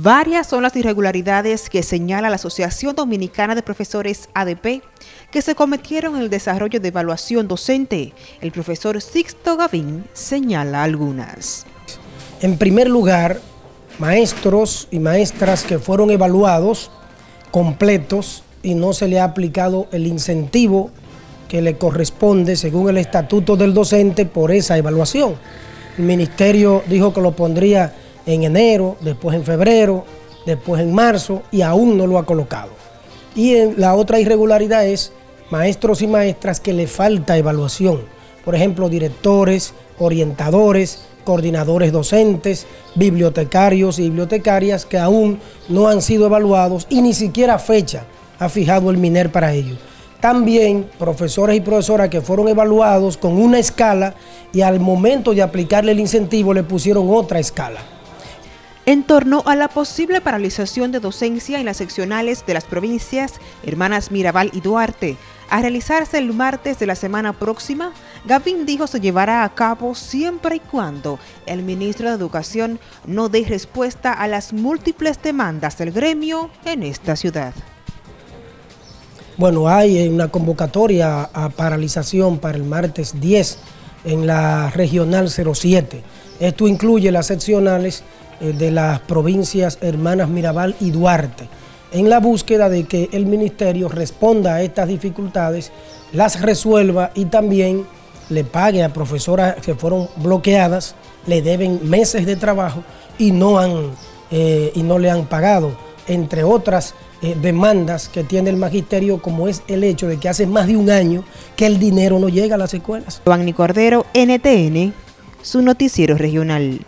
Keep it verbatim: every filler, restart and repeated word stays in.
Varias son las irregularidades que señala la Asociación Dominicana de Profesores A D P que se cometieron en el desarrollo de evaluación docente. El profesor Sixto Gavín señala algunas. En primer lugar, maestros y maestras que fueron evaluados completos y no se le ha aplicado el incentivo que le corresponde según el estatuto del docente por esa evaluación. El ministerio dijo que lo pondría en enero, después en febrero, después en marzo y aún no lo ha colocado. Y en la otra irregularidad es maestros y maestras que le falta evaluación. Por ejemplo, directores, orientadores, coordinadores docentes, bibliotecarios y bibliotecarias que aún no han sido evaluados y ni siquiera fecha ha fijado el MINER para ellos. También profesores y profesoras que fueron evaluados con una escala y al momento de aplicarle el incentivo le pusieron otra escala. En torno a la posible paralización de docencia en las seccionales de las provincias Hermanas Mirabal y Duarte, a realizarse el martes de la semana próxima, Gavín dijo se llevará a cabo siempre y cuando el ministro de Educación no dé respuesta a las múltiples demandas del gremio en esta ciudad. Bueno, hay una convocatoria a paralización para el martes diez en la regional cero siete. Esto incluye las seccionales de las provincias Hermanas Mirabal y Duarte, en la búsqueda de que el ministerio responda a estas dificultades, las resuelva y también le pague a profesoras que fueron bloqueadas, le deben meses de trabajo y no, han, eh, y no le han pagado, entre otras eh, demandas que tiene el magisterio, como es el hecho de que hace más de un año que el dinero no llega a las escuelas. Giovanni Cordero, N T N, su noticiero regional.